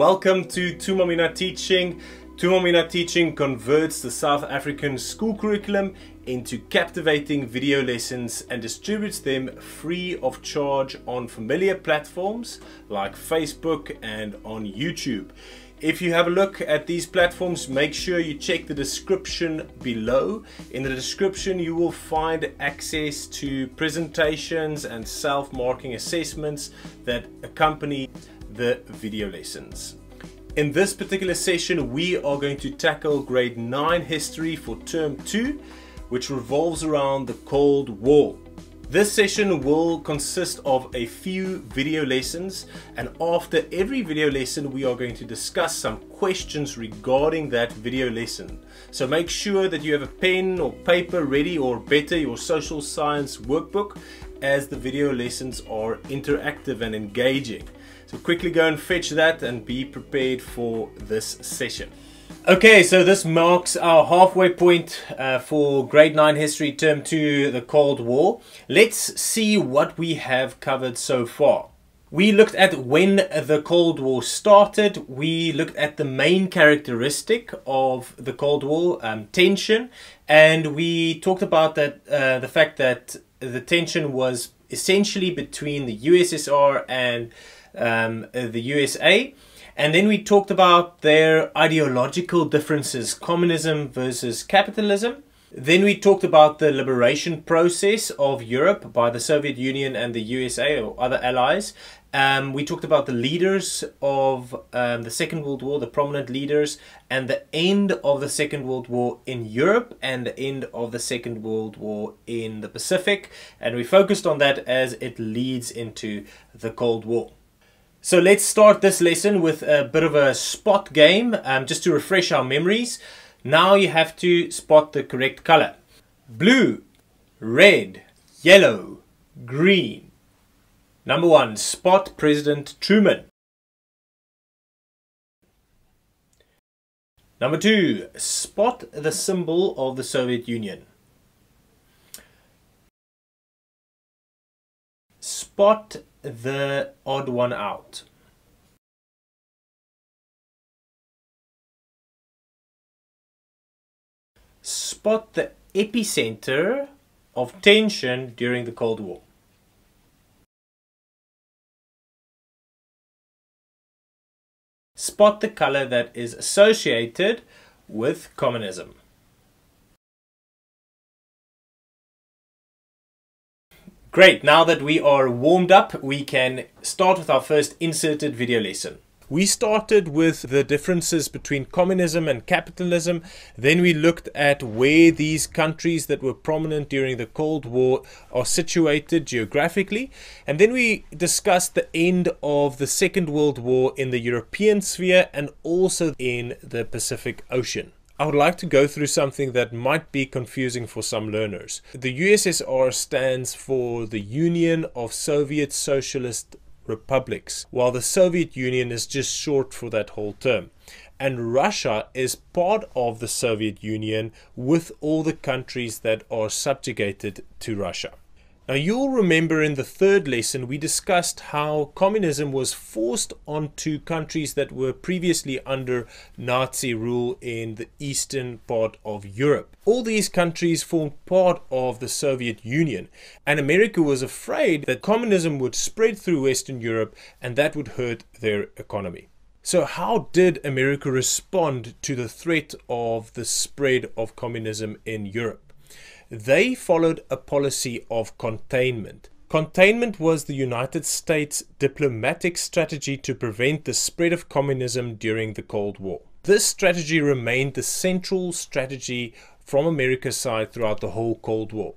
Welcome to Thuma Mina Teaching. Thuma Mina Teaching converts the South African school curriculum into captivating video lessons and distributes them free of charge on familiar platforms like Facebook and on YouTube. If you have a look at these platforms, make sure you check the description below. In the description, you will find access to presentations and self-marking assessments that accompany the video lessons. In this particular session, we are going to tackle grade 9 history for term 2, which revolves around the Cold War. This session will consist of a few video lessons, and after every video lesson we are going to discuss some questions regarding that video lesson. So make sure that you have a pen or paper ready, or better, your social science workbook, as the video lessons are interactive and engaging. So quickly go and fetch that and be prepared for this session. Okay, so this marks our halfway point for grade 9 history term 2, the Cold War. Let's see what we have covered so far. We looked at when the Cold War started. We looked at the main characteristic of the Cold War, tension, and we talked about that the fact that the tension was essentially between the USSR and the USA. And then we talked about their ideological differences, communism versus capitalism. Then we talked about the liberation process of Europe by the Soviet Union and the USA or other allies. We talked about the leaders of the Second World War, the prominent leaders, and the end of the Second World War in Europe and the end of the Second World War in the Pacific. And we focused on that as it leads into the Cold War. So let's start this lesson with a bit of a spot game, just to refresh our memories. Now you have to spot the correct color. Blue, red, yellow, green. Number one, spot President Truman. Number two, spot the symbol of the Soviet Union. Spot the odd one out. Spot the epicenter of tension during the Cold War. Spot the color that is associated with communism. Great, now that we are warmed up, we can start with our first inserted video lesson. We started with the differences between communism and capitalism. Then we looked at where these countries that were prominent during the Cold War are situated geographically. And then we discussed the end of the Second World War in the European sphere and also in the Pacific Ocean. I would like to go through something that might be confusing for some learners. The USSR stands for the Union of Soviet Socialist Republics, while the Soviet Union is just short for that whole term. And Russia is part of the Soviet Union with all the countries that are subjugated to Russia. Now you'll remember in the third lesson we discussed how communism was forced onto countries that were previously under Nazi rule in the eastern part of Europe. All these countries formed part of the Soviet Union, and America was afraid that communism would spread through Western Europe and that would hurt their economy. So how did America respond to the threat of the spread of communism in Europe? They followed a policy of containment. Containment was the United States' diplomatic strategy to prevent the spread of communism during the Cold War. This strategy remained the central strategy from America's side throughout the whole Cold War.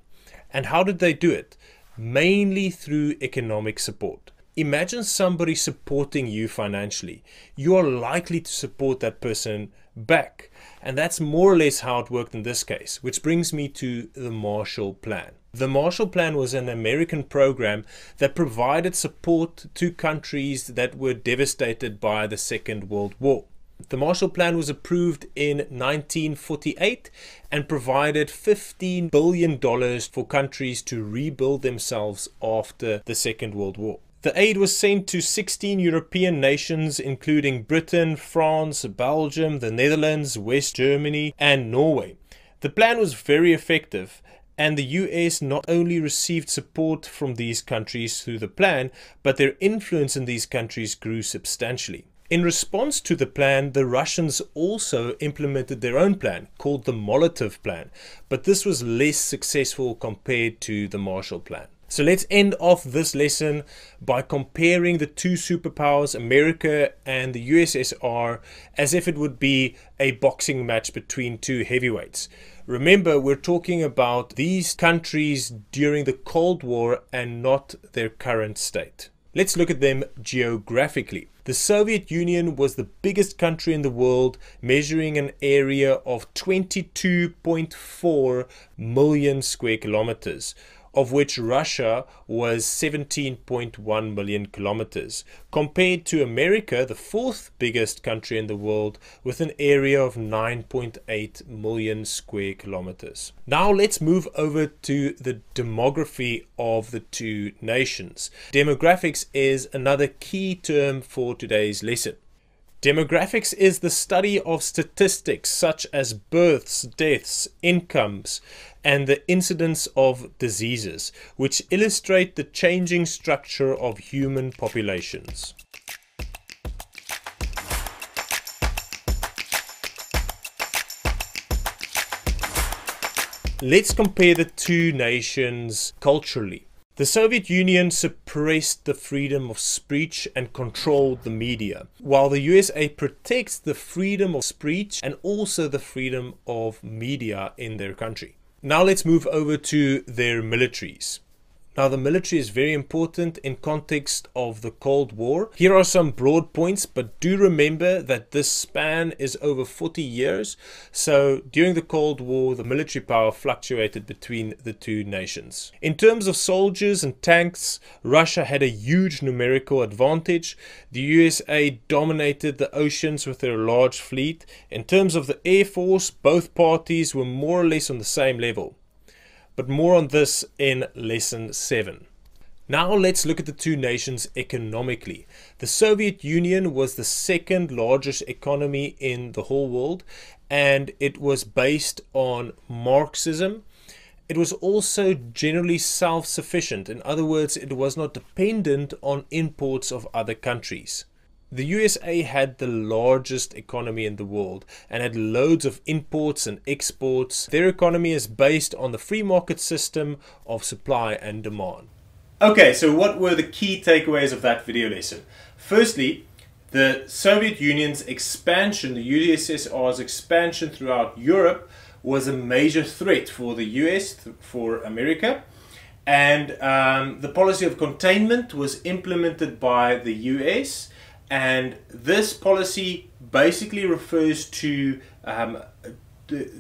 And how did they do it? Mainly through economic support. Imagine somebody supporting you financially. You are likely to support that person back. And that's more or less how it worked in this case, which brings me to the Marshall Plan. The Marshall Plan was an American program that provided support to countries that were devastated by the Second World War. The Marshall Plan was approved in 1948 and provided $15 billion for countries to rebuild themselves after the Second World War. The aid was sent to 16 European nations, including Britain, France, Belgium, the Netherlands, West Germany, and Norway. The plan was very effective, and the US not only received support from these countries through the plan, but their influence in these countries grew substantially. In response to the plan, the Russians also implemented their own plan, called the Molotov Plan, but this was less successful compared to the Marshall Plan. So let's end off this lesson by comparing the two superpowers, America and the USSR, as if it would be a boxing match between two heavyweights. Remember, we're talking about these countries during the Cold War and not their current state. Let's look at them geographically. The Soviet Union was the biggest country in the world, measuring an area of 22.4 million square kilometers, of which Russia was 17.1 million kilometers, compared to America, the fourth biggest country in the world, with an area of 9.8 million square kilometers. Now let's move over to the demography of the two nations. Demographics is another key term for today's lesson. Demographics is the study of statistics such as births, deaths, incomes, and the incidence of diseases, which illustrate the changing structure of human populations. Let's compare the two nations culturally. The Soviet Union suppressed the freedom of speech and controlled the media, while the USA protects the freedom of speech and also the freedom of media in their country. Now let's move over to their militaries. Now the military is very important in context of the Cold War. Here are some broad points, but do remember that this span is over 40 years. So during the Cold War, the military power fluctuated between the two nations. In terms of soldiers and tanks, Russia had a huge numerical advantage. The USA dominated the oceans with their large fleet. In terms of the air force, both parties were more or less on the same level. But more on this in lesson 7. Now let's look at the two nations economically. The Soviet Union was the second largest economy in the whole world, and it was based on Marxism. It was also generally self-sufficient. In other words, it was not dependent on imports of other countries. The USA had the largest economy in the world and had loads of imports and exports. Their economy is based on the free market system of supply and demand. Okay, so what were the key takeaways of that video lesson? Firstly, the Soviet Union's expansion, the USSR's expansion throughout Europe, was a major threat for the US, for America. And the policy of containment was implemented by the US. And this policy basically refers to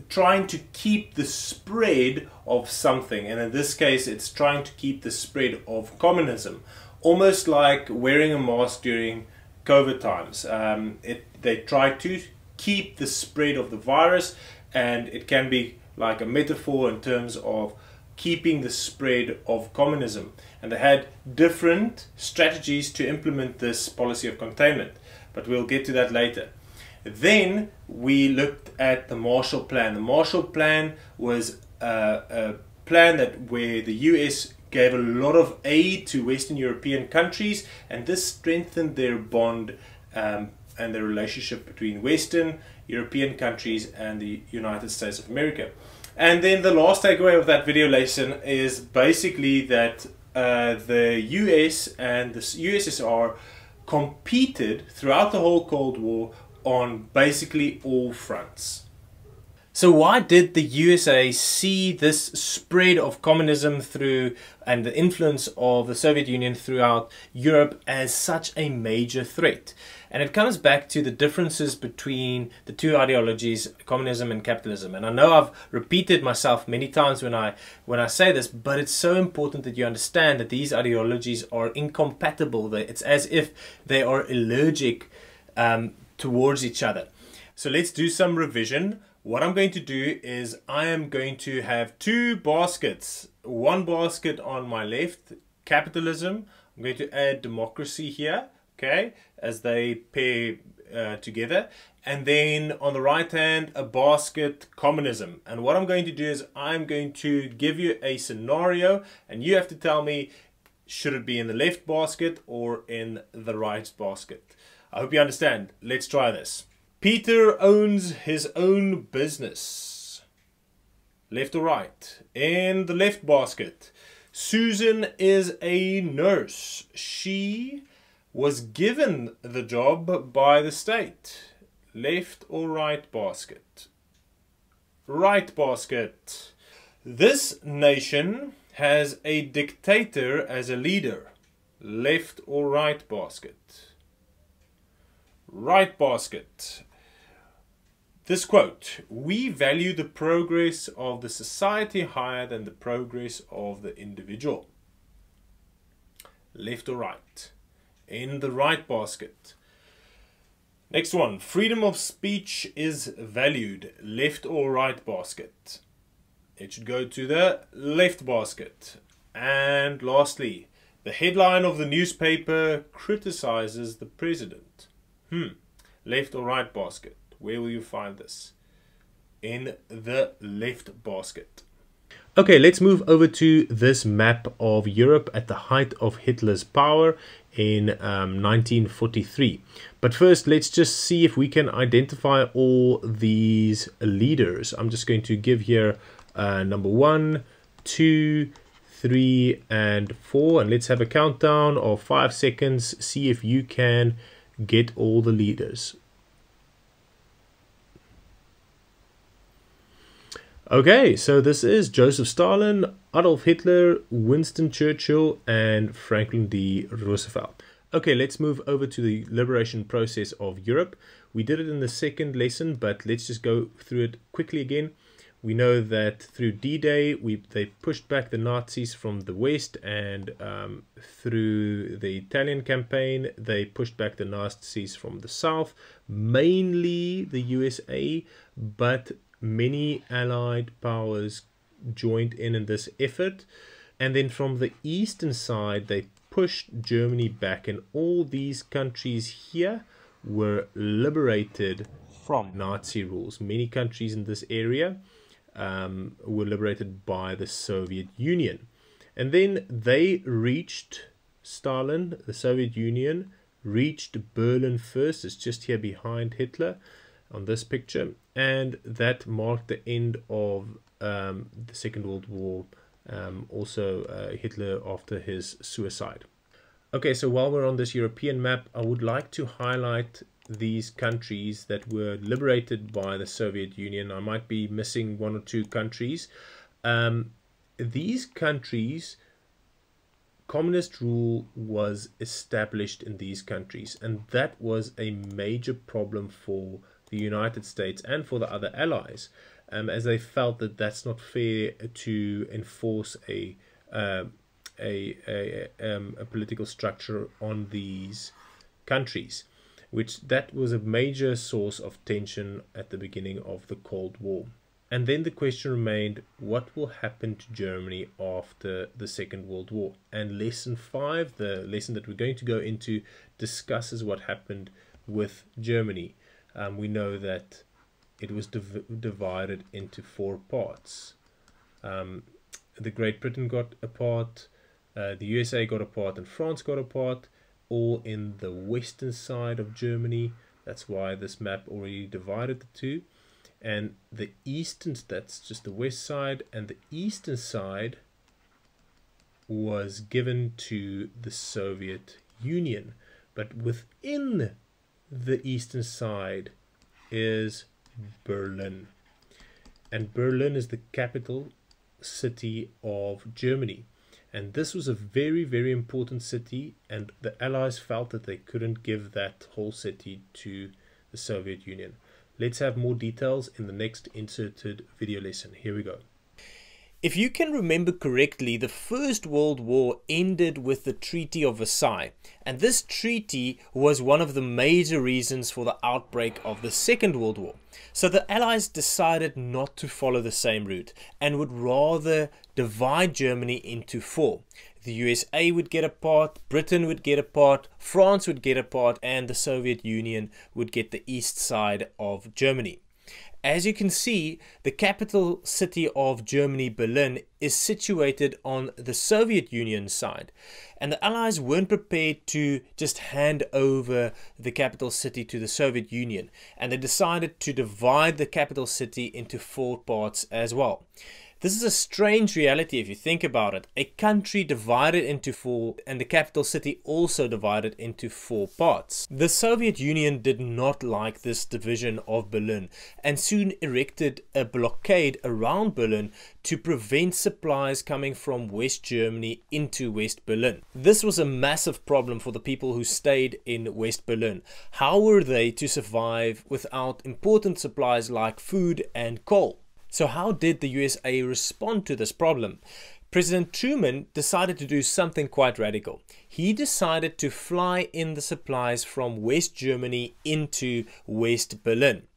trying to keep the spread of something. And in this case, it's trying to keep the spread of communism, almost like wearing a mask during COVID times. They try to keep the spread of the virus, and it can be like a metaphor in terms of keeping the spread of communism, and they had different strategies to implement this policy of containment, but we'll get to that later. Then we looked at the Marshall Plan. The Marshall Plan was a plan where the US gave a lot of aid to Western European countries, and this strengthened their bond and the relationship between Western European countries and the United States of America. And then the last takeaway of that video lesson is basically that the US and the USSR competed throughout the whole Cold War on basically all fronts. So why did the USA see this spread of communism through and the influence of the Soviet Union throughout Europe as such a major threat? And it comes back to the differences between the two ideologies, communism and capitalism. And I know I've repeated myself many times when I say this, but it's so important that you understand that these ideologies are incompatible. It's as if they are allergic towards each other. So let's do some revision. What I'm going to do is I am going to have two baskets. One basket on my left, capitalism. I'm going to add democracy here, okay, as they pair together. And then on the right hand, a basket, communism. And what I'm going to do is I'm going to give you a scenario and you have to tell me, should it be in the left basket or in the right basket? I hope you understand. Let's try this. Peter owns his own business. Left or right? In the left basket. Susan is a nurse. She was given the job by the state. Left or right basket? Right basket. This nation has a dictator as a leader. Left or right basket? Right basket. This quote: we value the progress of the society higher than the progress of the individual. Left or right? In the right basket. Next one, freedom of speech is valued. Left or right basket? It should go to the left basket. And lastly, the headline of the newspaper criticizes the president. Left or right basket? Where will you find this? In the left basket. Okay, let's move over to this map of Europe at the height of Hitler's power in 1943. But first, let's just see if we can identify all these leaders. I'm just going to give here number 1, 2, 3, and 4. And let's have a countdown of 5 seconds. See if you can get all the leaders. Okay, so this is Joseph Stalin, Adolf Hitler, Winston Churchill, and Franklin D Roosevelt. Okay, let's move over to the liberation process of Europe. We did it in the second lesson, but let's just go through it quickly again. We know that through D-Day, they pushed back the Nazis from the west, and through the Italian campaign, they pushed back the Nazis from the south, mainly the USA, but many allied powers joined in this effort. And then from the eastern side, they pushed Germany back, and all these countries here were liberated from Nazi rules. Many countries in this area were liberated by the Soviet Union. And then they reached, Stalin, the Soviet Union, reached Berlin first. It's just here behind Hitler on this picture. And that marked the end of the Second World War, also Hitler after his suicide. Okay, so while we're on this European map, I would like to highlight these countries that were liberated by the Soviet Union. I might be missing one or two countries. These countries, communist rule was established in these countries, and that was a major problem for the United States and for the other allies, as they felt that that's not fair to enforce a political structure on these countries, which that was a major source of tension at the beginning of the Cold War. And then the question remained, what will happen to Germany after the Second World War? And lesson 5, the lesson that we're going to go into, discusses what happened with Germany. We know that it was divided into 4 parts. The Great Britain got a part, the USA got a part, and France got a part. All in the western side of Germany. That's why this map already divided the two. And the eastern, that's just the west side, and the eastern side was given to the Soviet Union. But within the eastern side is Berlin. And Berlin is the capital city of Germany. And this was a very, very important city, and the Allies felt that they couldn't give that whole city to the Soviet Union. Let's have more details in the next inserted video lesson. Here we go. If you can remember correctly, the First World War ended with the Treaty of Versailles, and this treaty was one of the major reasons for the outbreak of the Second World War. So the Allies decided not to follow the same route and would rather divide Germany into four. The USA would get a part, Britain would get a part, France would get a part, and the Soviet Union would get the east side of Germany. As you can see, the capital city of Germany, Berlin, is situated on the Soviet Union side, and the Allies weren't prepared to just hand over the capital city to the Soviet Union, and they decided to divide the capital city into four parts as well. This is a strange reality if you think about it. A country divided into four, and the capital city also divided into four parts. The Soviet Union did not like this division of Berlin and soon erected a blockade around Berlin to prevent supplies coming from West Germany into West Berlin. This was a massive problem for the people who stayed in West Berlin. How were they to survive without important supplies like food and coal? So how did the USA respond to this problem? President Truman decided to do something quite radical. He decided to fly in the supplies from West Germany into West Berlin.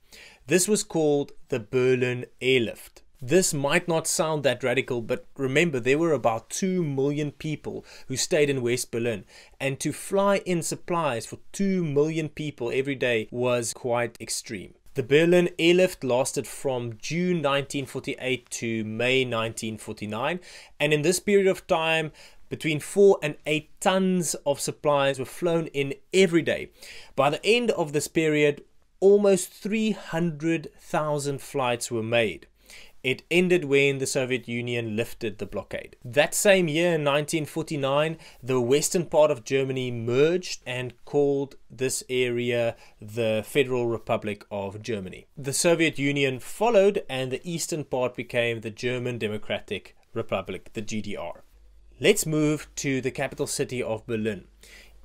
This was called the Berlin Airlift. This might not sound that radical, but remember there were about 2 million people who stayed in West Berlin, and to fly in supplies for 2 million people every day was quite extreme. The Berlin Airlift lasted from June 1948 to May 1949, and in this period of time between 4 and 8 tons of supplies were flown in every day. By the end of this period, almost 300,000 flights were made. It ended when the Soviet Union lifted the blockade. That same year, in 1949, the western part of Germany merged and called this area the Federal Republic of Germany. The Soviet Union followed, and the eastern part became the German Democratic Republic, the GDR. Let's move to the capital city of Berlin.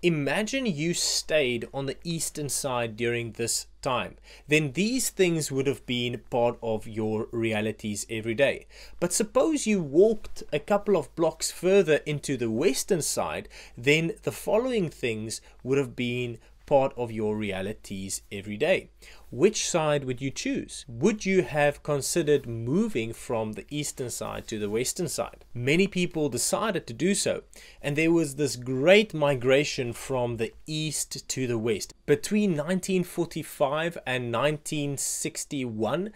Imagine you stayed on the eastern side during this time. Then these things would have been part of your realities every day. But suppose you walked a couple of blocks further into the western side, then the following things would have been part of your realities every day. Which side would you choose? Would you have considered moving from the eastern side to the western side? Many people decided to do so, and there was this great migration from the east to the west. Between 1945 and 1961,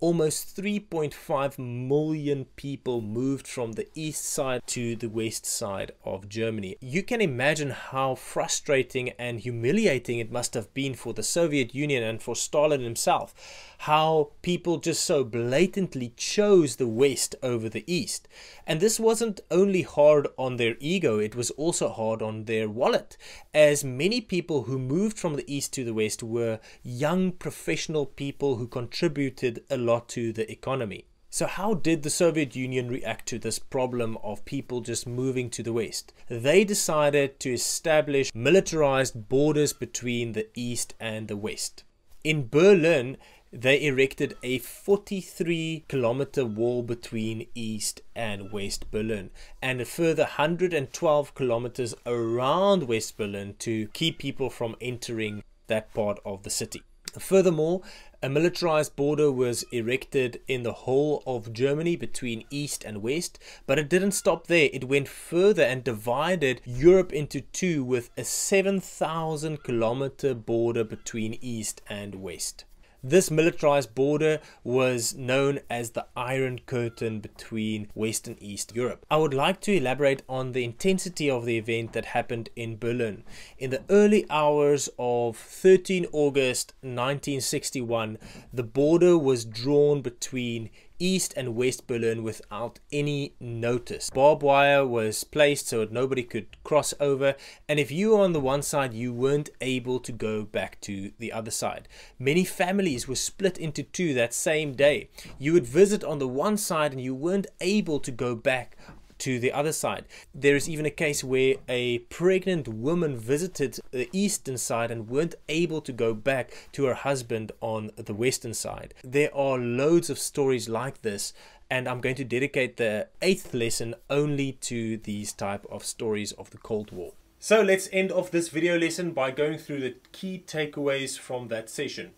almost 3.5 million people moved from the east side to the west side of Germany. You can imagine how frustrating and humiliating it must have been for the Soviet Union and for Stalin himself, how people just so blatantly chose the west over the east. And this wasn't only hard on their ego, it was also hard on their wallet, as many people who moved from the east to the west were young professional people who contributed a lot to the economy. So how did the Soviet Union react to this problem of people just moving to the west? They decided to establish militarized borders between the east and the west. In Berlin, they erected a 43-kilometer wall between East and West Berlin, and a further 112 kilometers around West Berlin to keep people from entering that part of the city. Furthermore, a militarized border was erected in the whole of Germany between East and West, but it didn't stop there. It went further and divided Europe into two with a 7,000-kilometer border between East and West. This militarized border was known as the Iron Curtain between West and East Europe. I would like to elaborate on the intensity of the event that happened in Berlin. In the early hours of 13 August 1961, the border was drawn between East and West Berlin without any notice. Barbed wire was placed so that nobody could cross over, and if you were on the one side, you weren't able to go back to the other side. Many families were split into two that same day. You would visit on the one side and you weren't able to go back to the other side. There is even a case where a pregnant woman visited the eastern side and weren't able to go back to her husband on the western side. There are loads of stories like this, and I'm going to dedicate the 8th lesson only to these type of stories of the Cold War. So let's end off this video lesson by going through the key takeaways from that session.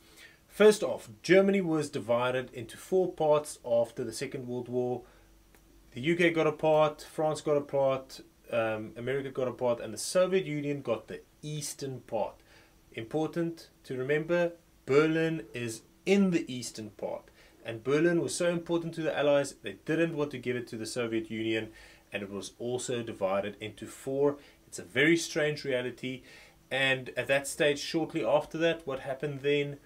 First off, Germany was divided into 4 parts after the Second World War. The UK got a part, France got a part, America got a part, and the Soviet Union got the eastern part. Important to remember, Berlin is in the eastern part, and Berlin was so important to the Allies they didn't want to give it to the Soviet Union, and it was also divided into 4. It's a very strange reality, and at that stage, shortly after that, what happened then?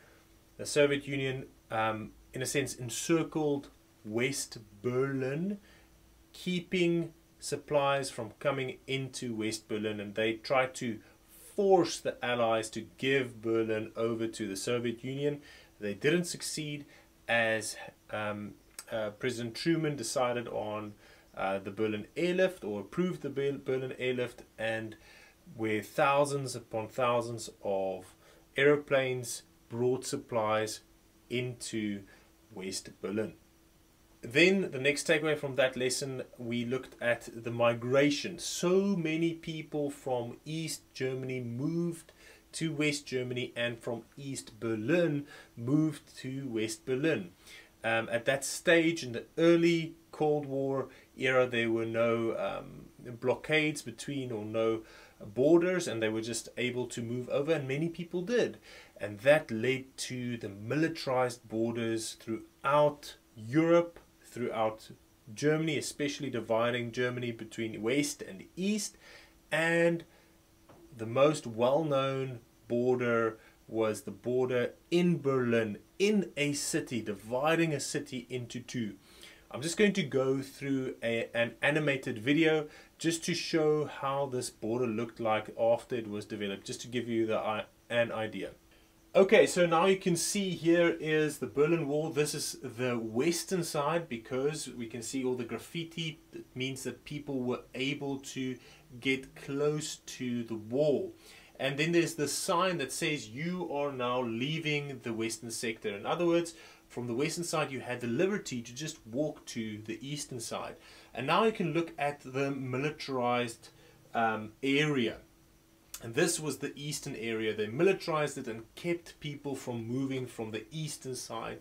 The Soviet Union, in a sense, encircled West Berlin, keeping supplies from coming into West Berlin, and they tried to force the Allies to give Berlin over to the Soviet Union. They didn't succeed, as President Truman decided on the Berlin Airlift, or approved the Berlin Airlift, and where thousands upon thousands of aeroplanes brought supplies into West Berlin. Then the next takeaway from that lesson, we looked at the migration. So many people from East Germany moved to West Germany, and from East Berlin moved to West Berlin. At that stage in the early Cold War era, there were no blockades between, or no borders, and they were just able to move over, and many people did. And that led to the militarized borders throughout Europe, throughout Germany, especially dividing Germany between West and East. And the most well-known border was the border in Berlin, in a city, dividing a city into 2. I'm just going to go through an animated video just to show how this border looked like after it was developed, just to give you an idea. Okay, so now you can see here is the Berlin Wall. This is the western side, because we can see all the graffiti. It means that people were able to get close to the wall. And then there's the sign that says you are now leaving the western sector. In other words, from the western side you had the liberty to just walk to the eastern side. And now you can look at the militarized area. And this was the eastern area. They militarized it and kept people from moving from the eastern side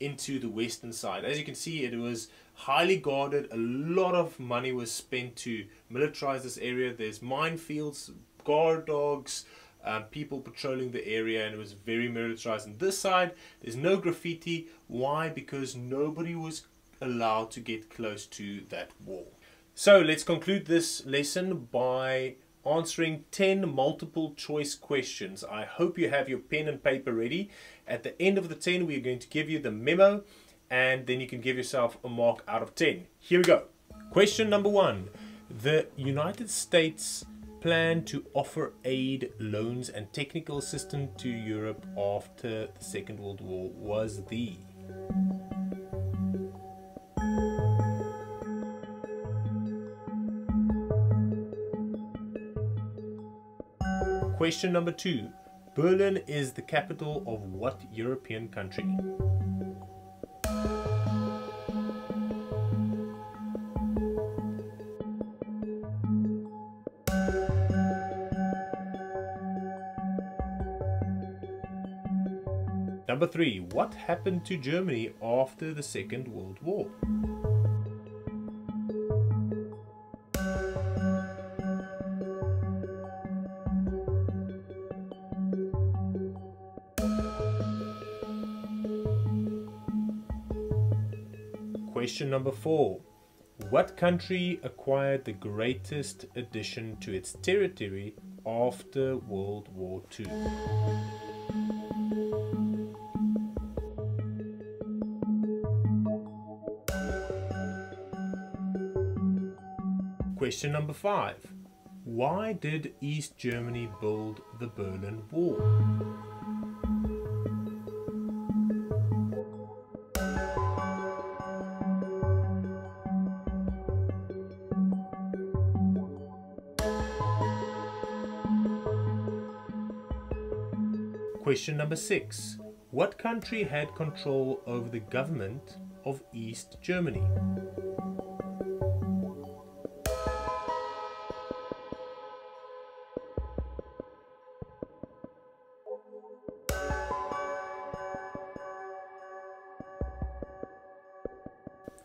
into the western side. As you can see, it was highly guarded. A lot of money was spent to militarize this area. There's minefields, guard dogs, people patrolling the area, and it was very militarized. On this side, there's no graffiti. Why? Because nobody was allowed to get close to that wall. So let's conclude this lesson by answering 10 multiple choice questions. I hope you have your pen and paper ready. At the end of the 10, we're going to give you the memo, and then you can give yourself a mark out of 10. Here we go. Question number 1. The United States planned to offer aid, loans, and technical assistance to Europe after the Second World War was the... Question number 2. Berlin is the capital of what European country? Number 3. What happened to Germany after the Second World War? Question number 4. What country acquired the greatest addition to its territory after World War II? Question number 5. Why did East Germany build the Berlin Wall? Question number 6. What country had control over the government of East Germany.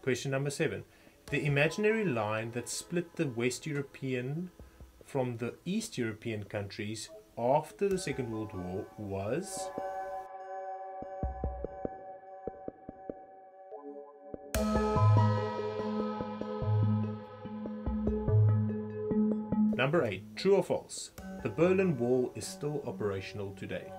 Question number 7. The imaginary line that split the West European from the East European countries after the Second World War was? Number 8. True or false? The Berlin Wall is still operational today.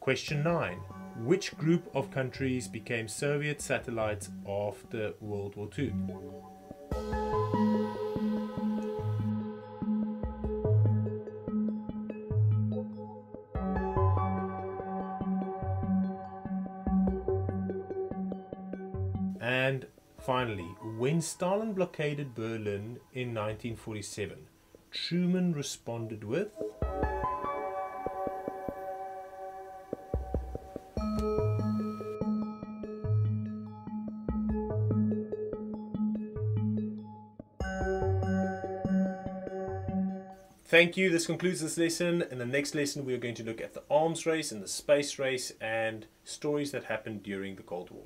Question 9. Which group of countries became Soviet satellites after World War II? And finally, when Stalin blockaded Berlin in 1947, Truman responded with? Thank you, this concludes this lesson. In the next lesson we are going to look at the arms race and the space race and stories that happened during the Cold War.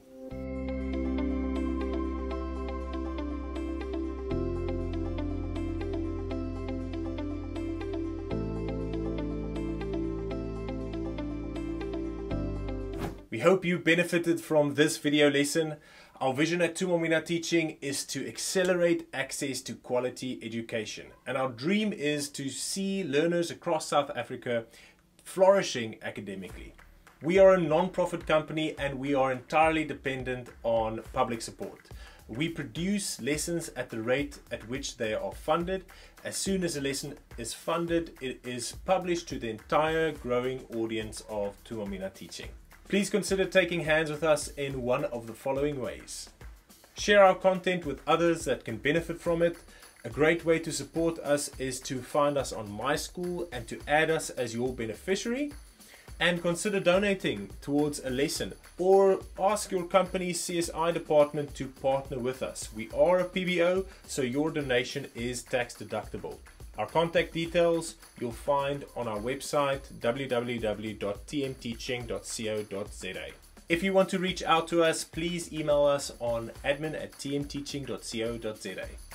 We hope you benefited from this video lesson. Our vision at Thuma Mina Teaching is to accelerate access to quality education, and our dream is to see learners across South Africa flourishing academically. We are a non-profit company and we are entirely dependent on public support. We produce lessons at the rate at which they are funded. As soon as a lesson is funded, it is published to the entire growing audience of Thuma Mina Teaching. Please consider taking hands with us in one of the following ways. Share our content with others that can benefit from it. A great way to support us is to find us on MySchool and to add us as your beneficiary. And consider donating towards a lesson or ask your company's CSI department to partner with us. We are a PBO, so your donation is tax deductible. Our contact details you'll find on our website www.tmteaching.co.za. If you want to reach out to us, please email us on admin@tmteaching.co.za.